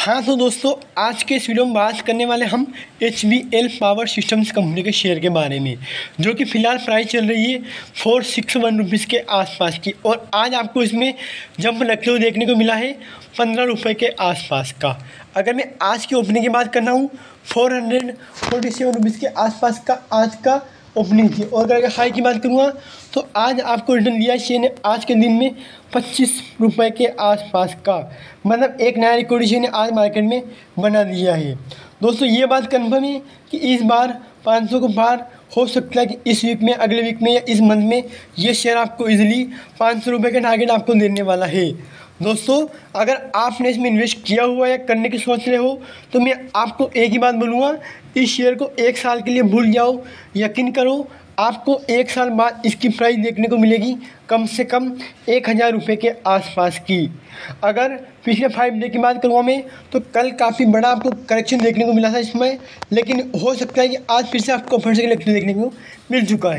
हाँ तो दोस्तों, आज के इस वीडियो में बात करने वाले हम HBL पावर सिस्टम्स कंपनी के शेयर के बारे में, जो कि फ़िलहाल प्राइस चल रही है 461 रुपीज़ के आसपास की। और आज आपको इसमें जंप लगते हुए देखने को मिला है 15 रुपये के आसपास का। अगर मैं आज की ओपनिंग की बात करना हूँ 447 रुपीज़ के आसपास का आज का ओपनिंग थी। और अगर हाई की बात करूँगा तो आज आपको रिटर्न दिया शेयर ने आज के दिन में 25 रुपये के आसपास का, मतलब एक नया रिकॉर्ड शेयर ने आज मार्केट में बना दिया है। दोस्तों ये बात कन्फर्म है कि इस बार 500 को पार हो सकता है कि इस वीक में, अगले वीक में या इस मंथ में ये शेयर आपको इजीली 500 रुपये का टारगेट आपको देने वाला है। दोस्तों अगर आपने इसमें इन्वेस्ट किया हुआ या करने की सोच रहे हो तो मैं आपको एक ही बात बोलूँगा, इस शेयर को 1 साल के लिए भूल जाओ। यकीन करो आपको 1 साल बाद इसकी प्राइस देखने को मिलेगी कम से कम 1000 रुपये के आसपास की। अगर पिछले 5 डे की बात करूँगा मैं तो कल काफ़ी बड़ा आपको करेक्शन देखने को मिला था इसमें, लेकिन हो सकता है कि आज फिर से आपको फट से देखने को मिल चुका है।